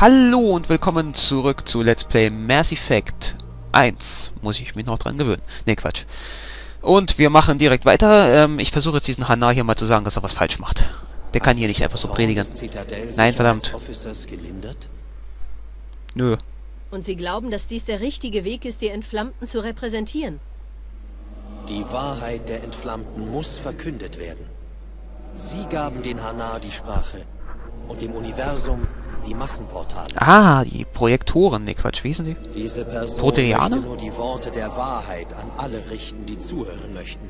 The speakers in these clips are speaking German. Hallo und willkommen zurück zu Let's Play Mass Effect 1. Muss ich mich noch dran gewöhnen. Ne, Quatsch. Und wir machen direkt weiter. Ich versuche jetzt diesen Hanar hier mal zu sagen, dass er was falsch macht. Der kann hier nicht einfach so predigen. Nein, verdammt. Nö. Und Sie glauben, dass dies der richtige Weg ist, die Entflammten zu repräsentieren? Die Wahrheit der Entflammten muss verkündet werden. Sie gaben den Hanar die Sprache und dem Universum die Massenportale. Ah, die Projektoren. Ne, Quatsch, wie hießen die? Diese Person möchte nur die Worte der Wahrheit an alle richten, die zuhören möchten.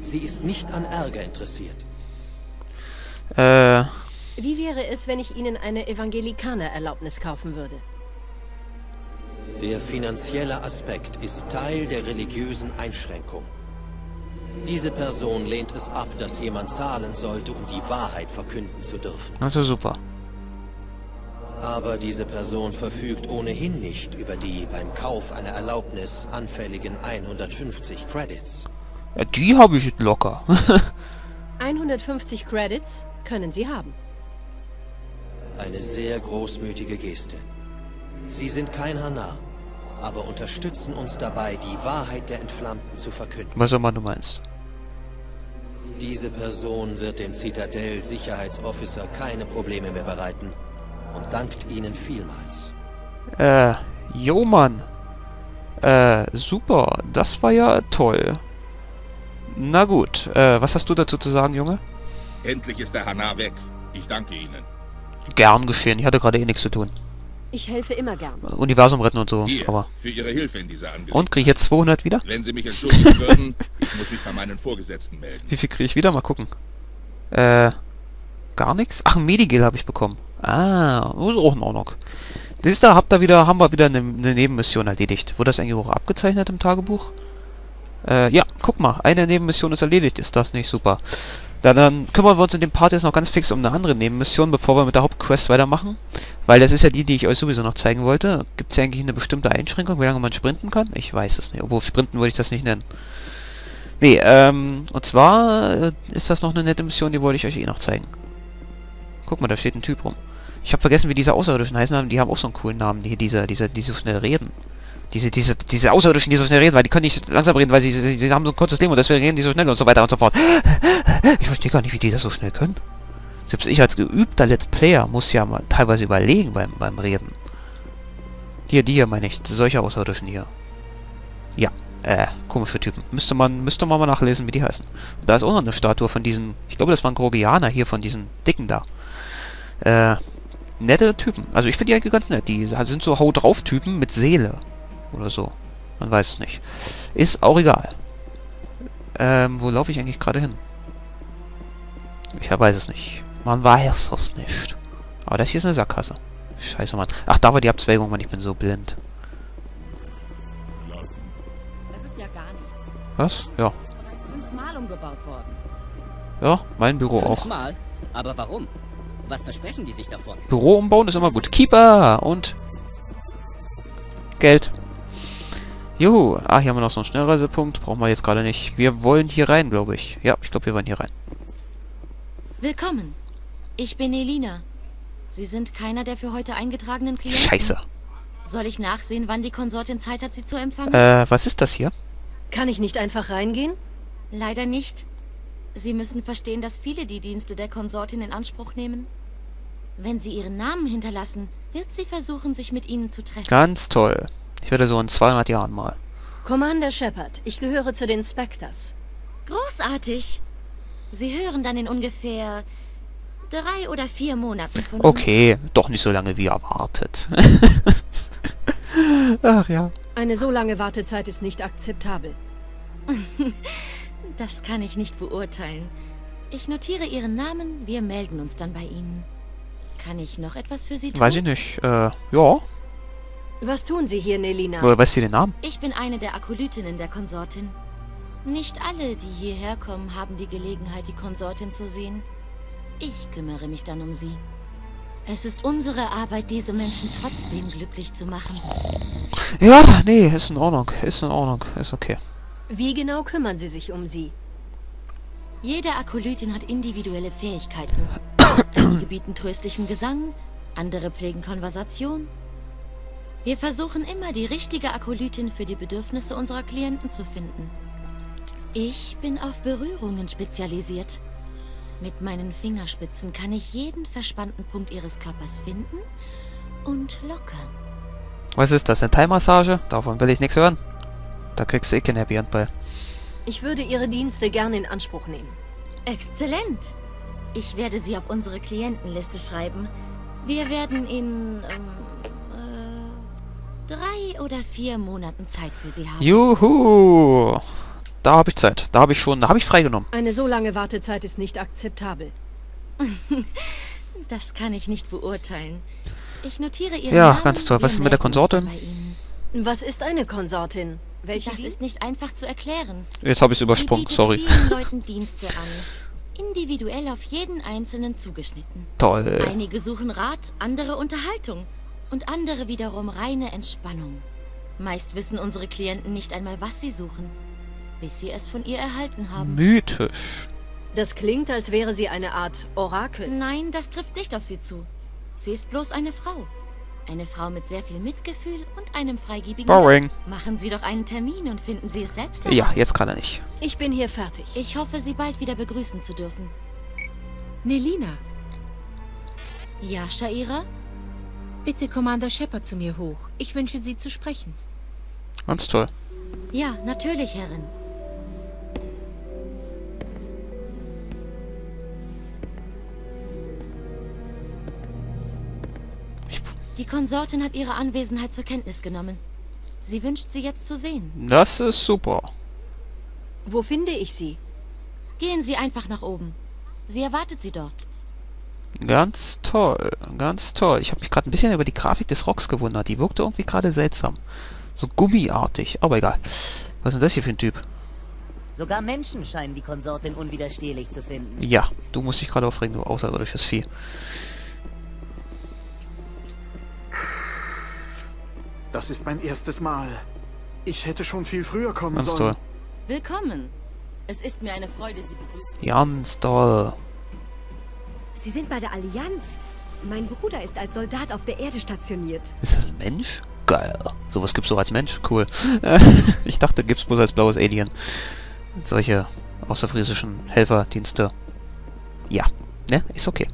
Sie ist nicht an Ärger interessiert. Wie wäre es, wenn ich Ihnen eine Evangelikaner-Erlaubnis kaufen würde? Der finanzielle Aspekt ist Teil der religiösen Einschränkung. Diese Person lehnt es ab, dass jemand zahlen sollte, um die Wahrheit verkünden zu dürfen. Also super. Aber diese Person verfügt ohnehin nicht über die beim Kauf einer Erlaubnis anfälligen 150 Credits. Ja, die habe ich jetzt locker. 150 Credits können Sie haben. Eine sehr großmütige Geste. Sie sind kein Hanar, aber unterstützen uns dabei, die Wahrheit der Entflammten zu verkünden. Was immer du meinst. Diese Person wird dem Citadel-Sicherheitsofficer keine Probleme mehr bereiten und dankt Ihnen vielmals. Jo Mann. Super, das war ja toll. Na gut, was hast du dazu zu sagen, Junge? Endlich ist der Hanar weg. Ich danke Ihnen. Gern geschehen, ich hatte gerade eh nichts zu tun. Ich helfe immer gern. Universum retten und so. Hier, aber für Ihre Hilfe in dieser Angelegenheit. Und kriege ich jetzt 200 wieder? Wenn Sie mich entschuldigen würden, ich muss mich bei meinen Vorgesetzten melden. Wie viel kriege ich wieder? Mal gucken. Gar nichts? Ach, ein Medigel habe ich bekommen. Ah, das ist auch in Ordnung. Siehst du, haben wir wieder eine Nebenmission erledigt. Wurde das eigentlich auch abgezeichnet im Tagebuch? Ja, guck mal, eine Nebenmission ist erledigt. Ist das nicht super? Dann kümmern wir uns in dem Part jetzt noch ganz fix um eine andere Nebenmission, bevor wir mit der Hauptquest weitermachen. Weil das ist ja die ich euch sowieso noch zeigen wollte. Gibt es ja eigentlich eine bestimmte Einschränkung, wie lange man sprinten kann? Ich weiß es nicht. Obwohl, sprinten würde ich das nicht nennen. Nee, und zwar ist das noch eine nette Mission, die wollte ich euch eh noch zeigen. Guck mal, da steht ein Typ rum. Ich habe vergessen, wie diese Außerirdischen heißen haben. Die haben auch so einen coolen Namen, die so schnell reden. Diese Außerirdischen, die so schnell reden, weil die können nicht langsam reden, weil sie haben so ein kurzes Leben und deswegen reden die so schnell und so weiter und so fort. Ich verstehe gar nicht, wie die das so schnell können. Selbst ich als geübter Let's Player muss ja mal teilweise überlegen beim Reden. Die hier meine ich. Solche Außerirdischen hier. Ja, komische Typen. Müsste man mal nachlesen, wie die heißen. Und da ist auch noch eine Statue von diesen, ich glaube das waren Krogianer hier, von diesen Dicken da. Nette Typen. Also ich finde die eigentlich ganz nett. Die sind so Hau-drauf-Typen mit Seele. Oder so. Man weiß es nicht. Ist auch egal. Wo laufe ich eigentlich gerade hin? Ich weiß es nicht. Man weiß es nicht. Aber das hier ist eine Sackgasse. Scheiße, Mann. Ach, da war die Abzweigung, Mann. Ich bin so blind. Das ist ja gar nichts. Was? Ja. Fünfmal umgebaut worden. Ja, mein Büro auch. Fünfmal? Aber warum? Was versprechen die sich davon? Büro umbauen ist immer gut. Keeper! Und Geld. Juhu. Ah, hier haben wir noch so einen Schnellreisepunkt. Brauchen wir jetzt gerade nicht. Wir wollen hier rein, glaube ich. Ja, ich glaube, wir wollen hier rein. Willkommen. Ich bin Nelyna. Sie sind keiner der für heute eingetragenen Klienten. Scheiße. Soll ich nachsehen, wann die Konsortin Zeit hat, sie zu empfangen? Was ist das hier? Kann ich nicht einfach reingehen? Leider nicht. Sie müssen verstehen, dass viele die Dienste der Konsortin in Anspruch nehmen. Wenn Sie Ihren Namen hinterlassen, wird sie versuchen, sich mit Ihnen zu treffen. Ganz toll. Ich werde so in 200 Jahren mal. Commander Shepard, ich gehöre zu den Spectres. Großartig. Sie hören dann in ungefähr 3 oder 4 Monaten von uns. Okay, doch nicht so lange wie erwartet. Ach ja. Eine so lange Wartezeit ist nicht akzeptabel. Das kann ich nicht beurteilen. Ich notiere Ihren Namen, wir melden uns dann bei Ihnen. Kann ich noch etwas für Sie tun? Weiß ich nicht. Ja. Was tun Sie hier, Nelyna? Woher weißt du den Namen? Ich bin eine der Akolytinnen der Konsortin. Nicht alle, die hierher kommen, haben die Gelegenheit, die Konsortin zu sehen. Ich kümmere mich dann um sie. Es ist unsere Arbeit, diese Menschen trotzdem glücklich zu machen. Ja, nee, ist in Ordnung. Ist in Ordnung. Ist okay. Wie genau kümmern Sie sich um sie? Jede Akolytin hat individuelle Fähigkeiten. Einige bieten tröstlichen Gesang, Andere pflegen Konversation. Wir versuchen immer, die richtige Akolytin für die Bedürfnisse unserer Klienten zu finden. Ich bin auf Berührungen spezialisiert. Mit meinen Fingerspitzen kann ich jeden verspannten Punkt ihres Körpers finden und lockern. Was ist das, eine Thai-Massage? Davon will ich nichts hören. Da kriegst du eh kein Happy End bei. Ich würde Ihre Dienste gerne in Anspruch nehmen. Exzellent! Ich werde Sie auf unsere Klientenliste schreiben. Wir werden in 3 oder 4 Monaten Zeit für Sie haben. Juhu! Da habe ich Zeit. Da habe ich freigenommen. Eine so lange Wartezeit ist nicht akzeptabel. Das kann ich nicht beurteilen. Ich notiere Ihren Namen. Ja, ganz toll. Was ist mit der Konsortin? Was ist eine Konsortin? Welche das ist nicht einfach zu erklären. Jetzt habe ich es übersprungen, sorry. Sie bietet vielen Leuten Dienste an. Individuell auf jeden Einzelnen zugeschnitten. Toll. Einige suchen Rat, andere Unterhaltung. Und andere wiederum reine Entspannung. Meist wissen unsere Klienten nicht einmal, was sie suchen, bis sie es von ihr erhalten haben. Mythisch. Das klingt, als wäre sie eine Art Orakel. Nein, das trifft nicht auf sie zu. Sie ist bloß eine Frau. Eine Frau mit sehr viel Mitgefühl und einem freigebigen... Boring. Machen Sie doch einen Termin und finden Sie es selbst heraus. Ja, jetzt kann er nicht. Ich bin hier fertig. Ich hoffe, Sie bald wieder begrüßen zu dürfen. Nelyna. Ja, Sha'ira? Bitte Commander Shepard zu mir hoch. Ich wünsche Sie zu sprechen. Ganz toll. Ja, natürlich, Herrin. Die Konsortin hat ihre Anwesenheit zur Kenntnis genommen. Sie wünscht, Sie jetzt zu sehen. Das ist super. Wo finde ich Sie? Gehen Sie einfach nach oben. Sie erwartet Sie dort. Ganz toll, ganz toll. Ich habe mich gerade ein bisschen über die Grafik des Rocks gewundert. Die wirkte irgendwie gerade seltsam. So gummiartig, aber egal. Was ist denn das hier für ein Typ? Sogar Menschen scheinen die Konsortin unwiderstehlich zu finden. Ja, du musst dich gerade aufregen, du außerirdisches Vieh. Das ist mein erstes Mal. Ich hätte schon viel früher kommen sollen. Ganz toll. Willkommen. Es ist mir eine Freude, Sie begrüßen. Ganz toll. Sie sind bei der Allianz. Mein Bruder ist als Soldat auf der Erde stationiert. Ist das ein Mensch? Geil. Sowas gibt's doch als Mensch. Cool. Ich dachte, gibt's bloß als blaues Alien. Solche außerfriesischen Helferdienste. Ja. Ne? Ist okay.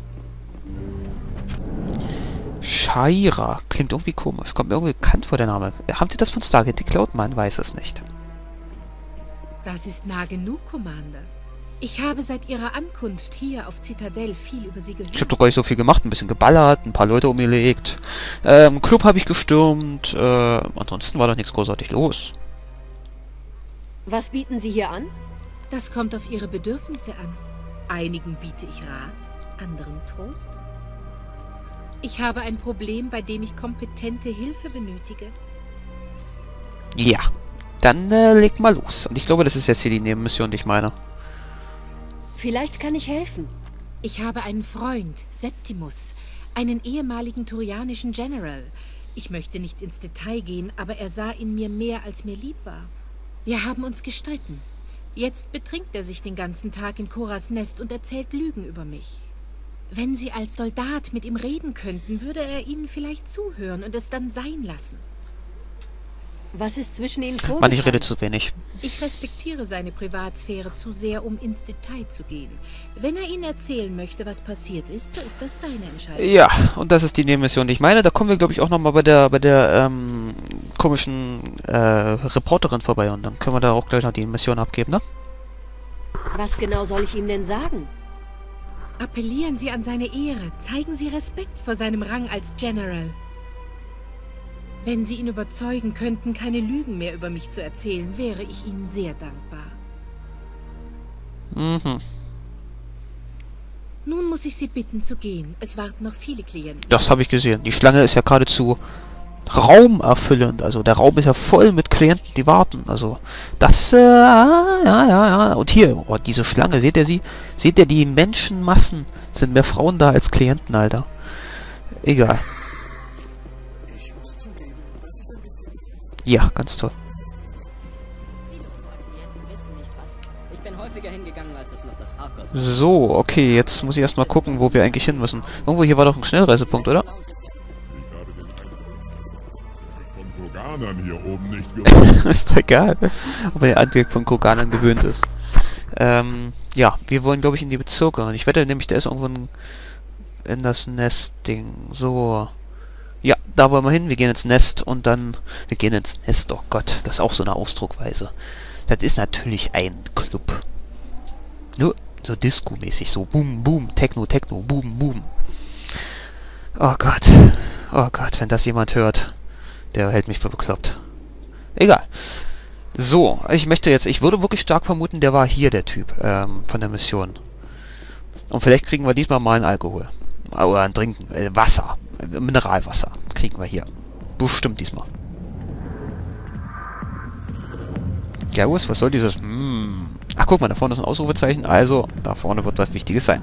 Sha'ira. Klingt irgendwie komisch. Kommt mir irgendwie bekannt vor, der Name. Habt ihr das von Stargate geklaut? Man weiß es nicht. Das ist nah genug, Commander. Ich habe seit Ihrer Ankunft hier auf Citadel viel über Sie gehört. Ich habe doch gar nicht so viel gemacht. Ein bisschen geballert, ein paar Leute umgelegt. Club habe ich gestürmt. Ansonsten war doch nichts großartig los. Was bieten Sie hier an? Das kommt auf Ihre Bedürfnisse an. Einigen biete ich Rat, anderen Trost. Ich habe ein Problem, bei dem ich kompetente Hilfe benötige. Ja, dann leg mal los. Und ich glaube, das ist jetzt hier die Nebenmission, die ich meine. Vielleicht kann ich helfen. Ich habe einen Freund, Septimus, einen ehemaligen turianischen General. Ich möchte nicht ins Detail gehen, aber er sah in mir mehr, als mir lieb war. Wir haben uns gestritten. Jetzt betrinkt er sich den ganzen Tag in Kora's Nest und erzählt Lügen über mich. Wenn Sie als Soldat mit ihm reden könnten, würde er Ihnen vielleicht zuhören und es dann sein lassen. Was ist zwischen Ihnen vorgefallen? Mann, ich rede zu wenig. Ich respektiere seine Privatsphäre zu sehr, um ins Detail zu gehen. Wenn er Ihnen erzählen möchte, was passiert ist, so ist das seine Entscheidung. Ja, und das ist die Nebenmission, die ich meine. Da kommen wir, glaube ich, auch nochmal bei der komischen Reporterin vorbei. Und dann können wir da auch gleich noch die Mission abgeben, ne? Was genau soll ich ihm denn sagen? Appellieren Sie an seine Ehre. Zeigen Sie Respekt vor seinem Rang als General. Wenn Sie ihn überzeugen könnten, keine Lügen mehr über mich zu erzählen, wäre ich Ihnen sehr dankbar. Mhm. Nun muss ich Sie bitten zu gehen. Es warten noch viele Klienten. Das habe ich gesehen. Die Schlange ist ja geradezu raumerfüllend. Also der Raum ist ja voll mit Klienten, die warten. Also das, ja. Und hier, oh, diese Schlange, seht ihr sie? Seht ihr, die Menschenmassen, sind mehr Frauen da als Klienten, Alter. Egal. Ja, ganz toll. So, okay, jetzt muss ich erstmal gucken, wo wir eigentlich hin müssen. Irgendwo hier war doch ein Schnellreisepunkt, oder? von Kroganern hier oben nicht gewohnt. Ist doch egal, ob er direkt von Kroganern gewöhnt ist. Ja, wir wollen, glaube ich, in die Bezirke. Ich wette nämlich, da ist irgendwo ein, in das Nest-Ding. So. Ja, da wollen wir hin. Wir gehen ins Nest und dann... Wir gehen ins Nest. Oh Gott, das ist auch so eine Ausdruckweise. Das ist natürlich ein Club. Nur so Disco-mäßig. So boom, boom, Techno, Techno, boom, boom. Oh Gott. Oh Gott, wenn das jemand hört, der hält mich für bekloppt. Egal. So, ich möchte jetzt... Ich würde wirklich stark vermuten, der war hier, der Typ, von der Mission. Und vielleicht kriegen wir diesmal mal einen Alkohol. Oder ein Trinken. Wasser. Mineralwasser. Kriegen wir hier. Bestimmt diesmal. Garrus, was soll dieses... Ach, guck mal, da vorne ist ein Ausrufezeichen. Also, da vorne wird was Wichtiges sein.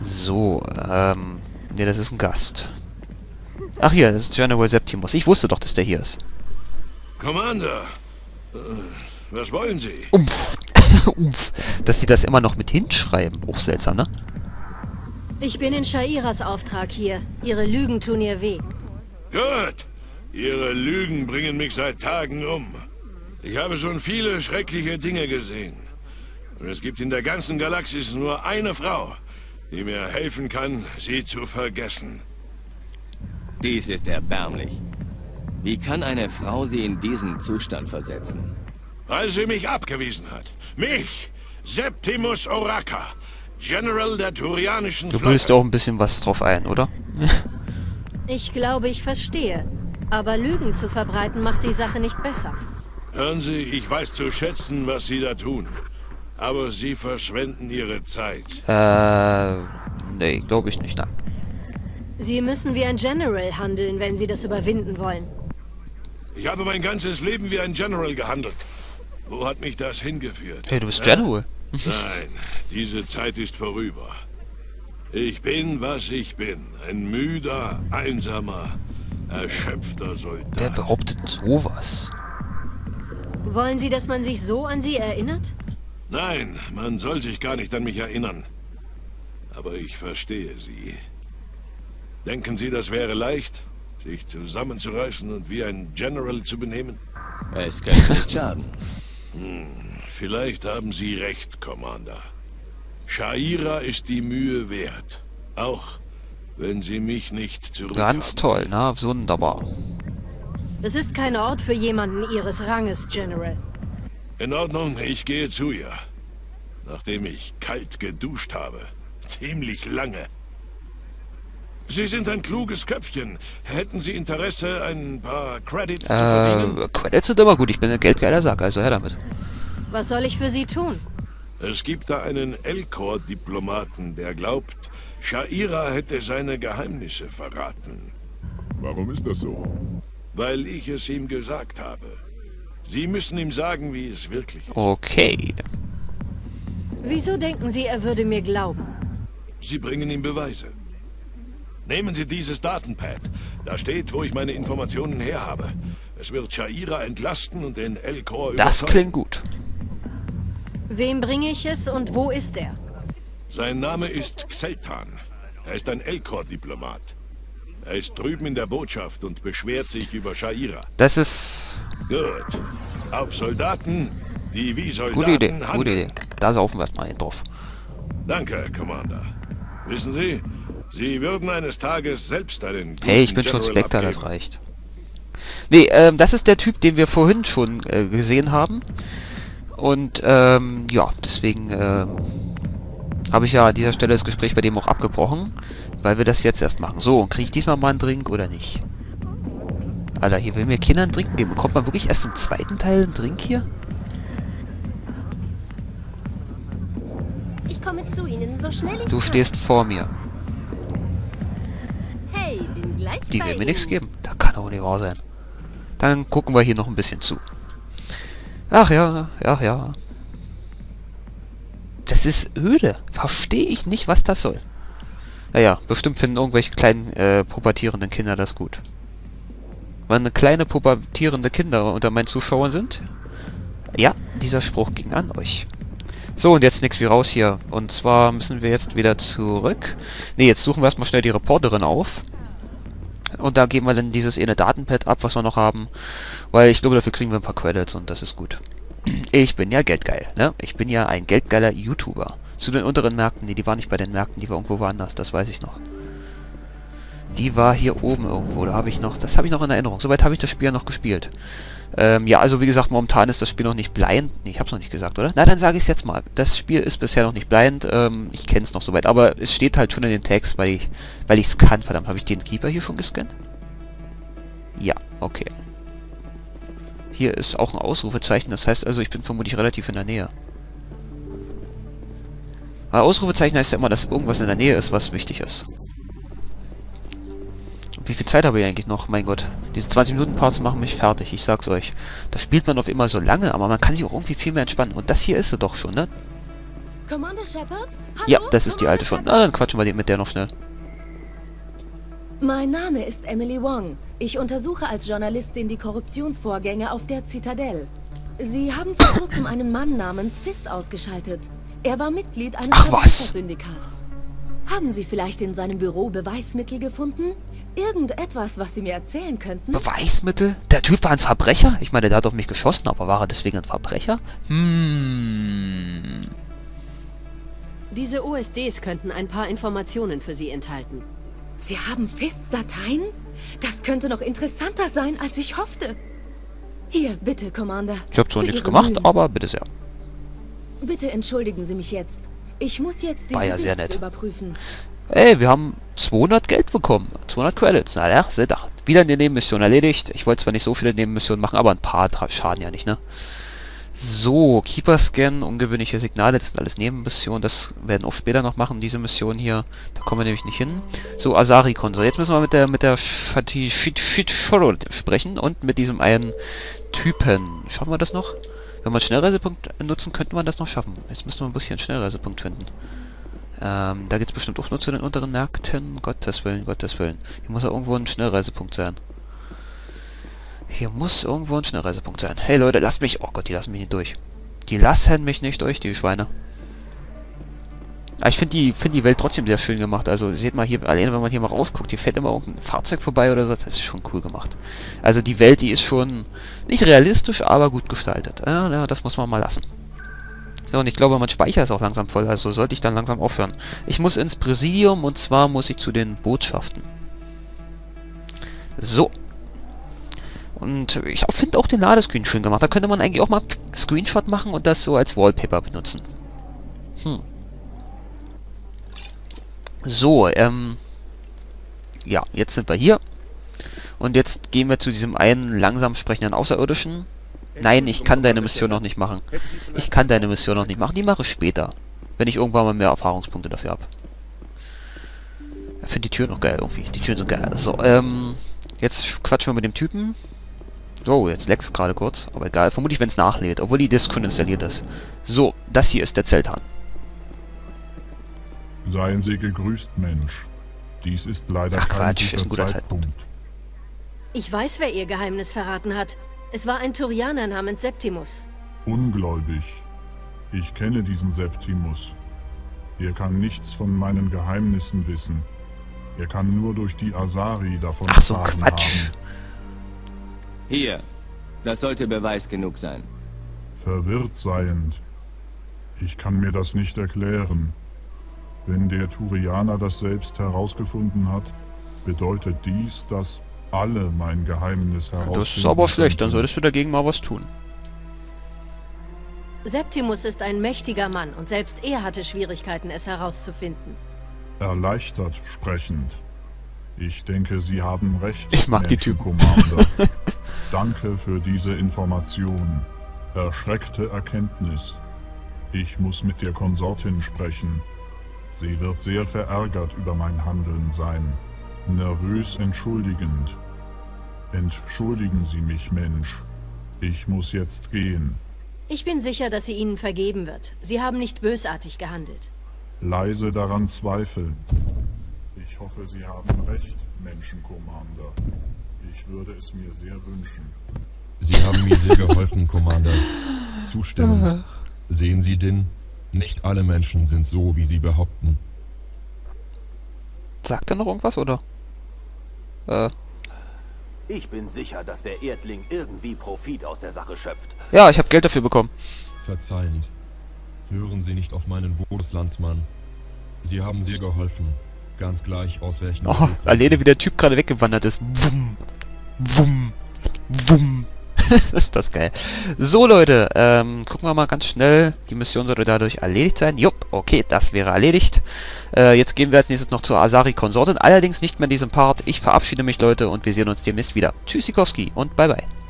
So, ne, das ist ein Gast. Ach hier, das ist General Septimus. Ich wusste doch, dass der hier ist. Commander, was wollen Sie? Umpf. Umpf. Dass sie das immer noch mit hinschreiben. Auch seltsam, ne? Ich bin in Sha'iras Auftrag hier. Ihre Lügen tun ihr weh. Gut. Ihre Lügen bringen mich seit Tagen um. Ich habe schon viele schreckliche Dinge gesehen. Und es gibt in der ganzen Galaxis nur eine Frau, die mir helfen kann, sie zu vergessen. Dies ist erbärmlich. Wie kann eine Frau sie in diesen Zustand versetzen? Weil sie mich abgewiesen hat. Mich, Septimus Oraka, General der Turianischen Flotte. Du willst auch ein bisschen was drauf ein, oder? Ich glaube, ich verstehe. Aber Lügen zu verbreiten macht die Sache nicht besser. Hören Sie, ich weiß zu schätzen, was Sie da tun. Aber Sie verschwenden Ihre Zeit. Nee, glaube ich nicht, nein. Sie müssen wie ein General handeln, wenn Sie das überwinden wollen. Ich habe mein ganzes Leben wie ein General gehandelt. Wo hat mich das hingeführt? Hey, du bist General. Nein, diese Zeit ist vorüber. Ich bin, was ich bin. Ein müder, einsamer, erschöpfter Soldat. Wer behauptet sowas? Wollen Sie, dass man sich so an Sie erinnert? Nein, man soll sich gar nicht an mich erinnern. Aber ich verstehe Sie. Denken Sie, das wäre leicht, sich zusammenzureißen und wie ein General zu benehmen? Es könnte nicht schaden. Vielleicht haben Sie recht, Commander. Sha'ira ist die Mühe wert. Auch wenn Sie mich nicht zurückhaben. Ganz toll, na, wunderbar. Es ist kein Ort für jemanden Ihres Ranges, General. In Ordnung, ich gehe zu ihr. Nachdem ich kalt geduscht habe. Ziemlich lange. Sie sind ein kluges Köpfchen. Hätten Sie Interesse, ein paar Credits zu verdienen? Credits sind immer gut. Ich bin ein geldgeiler Sack, also her damit. Was soll ich für Sie tun? Es gibt da einen Elcor-Diplomaten, der glaubt, Sha'ira hätte seine Geheimnisse verraten. Warum ist das so? Weil ich es ihm gesagt habe. Sie müssen ihm sagen, wie es wirklich ist. Okay. Wieso denken Sie, er würde mir glauben? Sie bringen ihm Beweise. Nehmen Sie dieses Datenpad. Da steht, wo ich meine Informationen her habe. Es wird Sha'ira entlasten und den Elcor überzeugen. Das klingt gut. Wem bringe ich es und wo ist er? Sein Name ist Xeltan. Er ist ein Elcor-Diplomat. Er ist drüben in der Botschaft und beschwert sich über Sha'ira. Das ist... Gut. Auf Soldaten, die wie Soldaten handeln. Gute Idee. Da saufen wir erstmal hin drauf. Danke, Commander. Wissen Sie, Sie würden eines Tages selbst einen... Hey, ich bin schon Spectre, das reicht. Nee, das ist der Typ, den wir vorhin schon gesehen haben. Und, ja, deswegen, habe ich ja an dieser Stelle das Gespräch bei dem auch abgebrochen, weil wir das jetzt erst machen. So, kriege ich diesmal mal einen Drink oder nicht? Alter, hier will mir Kindern einen Drink geben. Bekommt man wirklich erst im zweiten Teil einen Drink hier? Ich komme zu Ihnen, so schnell ich kann. Du stehst vor mir. Hey, bin gleich bei Ihnen. Die will mir nichts geben. Das kann doch nicht wahr sein. Dann gucken wir hier noch ein bisschen zu. Ach ja, ja, ja. Das ist öde. Verstehe ich nicht, was das soll. Naja, bestimmt finden irgendwelche kleinen pubertierenden Kinder das gut. Wenn kleine pubertierende Kinder unter meinen Zuschauern sind, ja, dieser Spruch ging an euch. So, und jetzt nix wie raus hier. Und zwar müssen wir jetzt wieder zurück. Ne, jetzt suchen wir erstmal schnell die Reporterin auf. Und da geben wir dann dieses eine Datenpad ab, was wir noch haben. Weil ich glaube, dafür kriegen wir ein paar Credits und das ist gut. Ich bin ja geldgeil, ne? Ich bin ja ein geldgeiler YouTuber. Zu den unteren Märkten, nee, die war nicht bei den Märkten, die war irgendwo woanders, das weiß ich noch. Die war hier oben irgendwo, da habe ich noch, das habe ich noch in Erinnerung. Soweit habe ich das Spiel noch gespielt. Ja, also wie gesagt, momentan ist das Spiel noch nicht blind. Nee, ich habe es noch nicht gesagt, oder? Na, dann sage ich es jetzt mal. Das Spiel ist bisher noch nicht blind, ich kenne es noch soweit. Aber es steht halt schon in den Tags, weil ich es kann. Verdammt, habe ich den Keeper hier schon gescannt? Ja, okay. Hier ist auch ein Ausrufezeichen, das heißt also, ich bin vermutlich relativ in der Nähe. Weil Ausrufezeichen heißt ja immer, dass irgendwas in der Nähe ist, was wichtig ist. Wie viel Zeit habe ich eigentlich noch? Mein Gott. Diese 20-Minuten-Parts machen mich fertig, ich sag's euch. Das spielt man auf immer so lange, aber man kann sich auch irgendwie viel mehr entspannen. Und das hier ist sie doch schon, ne? Commander Shepard? Hallo? Ja, das ist die alte schon. Na, dann quatschen wir mit der noch schnell. Mein Name ist Emily Wong. Ich untersuche als Journalistin die Korruptionsvorgänge auf der Citadel. Sie haben vor kurzem einen Mann namens Fist ausgeschaltet. Er war Mitglied eines Verbrechersyndikats. Haben Sie vielleicht in seinem Büro Beweismittel gefunden? Irgendetwas, was Sie mir erzählen könnten? Beweismittel? Der Typ war ein Verbrecher? Ich meine, der hat auf mich geschossen, aber war er deswegen ein Verbrecher? Hm. Diese OSDs könnten ein paar Informationen für Sie enthalten. Sie haben Fist-Dateien? Das könnte noch interessanter sein, als ich hoffte. Hier, bitte, Commander. Ich habe zwar nichts gemacht, aber bitte sehr. Bitte entschuldigen Sie mich jetzt. Ich muss jetzt die Liste überprüfen. Ey, wir haben 200 Geld bekommen. 200 Credits. Na ja, seht ihr. Wieder eine Nebenmission erledigt. Ich wollte zwar nicht so viele Nebenmissionen machen, aber ein paar schaden ja nicht, ne? So, Keeper-Scan, ungewöhnliche Signale. Das sind alles Nebenmissionen. Das werden auch später noch machen, diese Mission hier. Da kommen wir nämlich nicht hin. So, Asari-Konsole. Jetzt müssen wir mit der Sha'ira sprechen und mit diesem einen Typen. Schaffen wir das noch? Wenn man einen Schnellreisepunkt nutzen, könnte man das noch schaffen. Jetzt müssen wir ein bisschen einen Schnellreisepunkt finden. Da geht es bestimmt auch nur zu den unteren Märkten. Gottes Willen, Gottes Willen. Hier muss ja irgendwo ein Schnellreisepunkt sein. Hier muss irgendwo ein Schnellreisepunkt sein. Hey Leute, lasst mich... Oh Gott, die lassen mich nicht durch. Die lassen mich nicht durch, die Schweine. Aber ich finde die Welt trotzdem sehr schön gemacht. Also seht mal hier, alleine wenn man hier mal rausguckt, hier fährt immer irgendein Fahrzeug vorbei oder so. Das ist schon cool gemacht. Also die Welt, die ist schon nicht realistisch, aber gut gestaltet. Ja, das muss man mal lassen. So, und ich glaube, mein Speicher ist auch langsam voll, also sollte ich dann langsam aufhören. Ich muss ins Präsidium und zwar muss ich zu den Botschaften. So. Und ich finde auch den Ladescreen schön gemacht. Da könnte man eigentlich auch mal einen Screenshot machen und das so als Wallpaper benutzen. Hm. So, ja, jetzt sind wir hier. Und jetzt gehen wir zu diesem einen langsam sprechenden Außerirdischen. Nein, ich kann deine Mission noch nicht machen. Ich kann deine Mission noch nicht machen. Die mache ich später. Wenn ich irgendwann mal mehr Erfahrungspunkte dafür habe. Ich finde die Türen noch geil irgendwie. Die Türen sind geil. So, jetzt quatschen wir mit dem Typen. So, jetzt leckt's gerade kurz. Aber egal, vermutlich wenn es nachlädt. Obwohl die Disk schon installiert ist. So, das hier ist der Xeltan. Seien Sie gegrüßt, Mensch. Dies ist leider kein guter Zeitpunkt. Ich weiß, wer Ihr Geheimnis verraten hat. Es war ein Turianer namens Septimus. Ungläubig. Ich kenne diesen Septimus. Er kann nichts von meinen Geheimnissen wissen. Er kann nur durch die Asari davon erfahren. Ach so, Quatsch. Haben. Hier. Das sollte Beweis genug sein. Verwirrt seiend. Ich kann mir das nicht erklären. Wenn der Turianer das selbst herausgefunden hat, bedeutet dies, dass... alle mein Geheimnis herausfinden. Das ist aber schlecht, dann solltest du dagegen mal was tun. Septimus ist ein mächtiger Mann und selbst er hatte Schwierigkeiten, es herauszufinden. Erleichtert sprechend. Ich denke, Sie haben recht, ich mag die Typen. Commander. Danke für diese Information. Erschreckte Erkenntnis. Ich muss mit der Konsortin sprechen. Sie wird sehr verärgert über mein Handeln sein. Nervös entschuldigend. Entschuldigen Sie mich, Mensch. Ich muss jetzt gehen. Ich bin sicher, dass sie Ihnen vergeben wird. Sie haben nicht bösartig gehandelt. Leise daran zweifeln. Ich hoffe, Sie haben recht, Menschencommander. Ich würde es mir sehr wünschen. Sie haben mir sehr geholfen, Commander. Zustimmend. Sehen Sie denn? Nicht alle Menschen sind so, wie Sie behaupten. Sagt er noch irgendwas, oder? Ich bin sicher, dass der Erdling irgendwie Profit aus der Sache schöpft. Ja, ich habe Geld dafür bekommen. Verzeihend. Hören Sie nicht auf meinen Wunsch, Landsmann. Sie haben sehr geholfen. Ganz gleich aus welchen... Oh, alleine wie der Typ gerade weggewandert ist. Wumm. Wumm. Wumm. Ist das geil. So, Leute. Gucken wir mal ganz schnell. Die Mission sollte dadurch erledigt sein. Jupp, okay, das wäre erledigt. Jetzt gehen wir als nächstes noch zur Asari-Konsortin. Allerdings nicht mehr in diesem Part. Ich verabschiede mich, Leute, und wir sehen uns demnächst wieder. Tschüss, Sikowski, und bye-bye.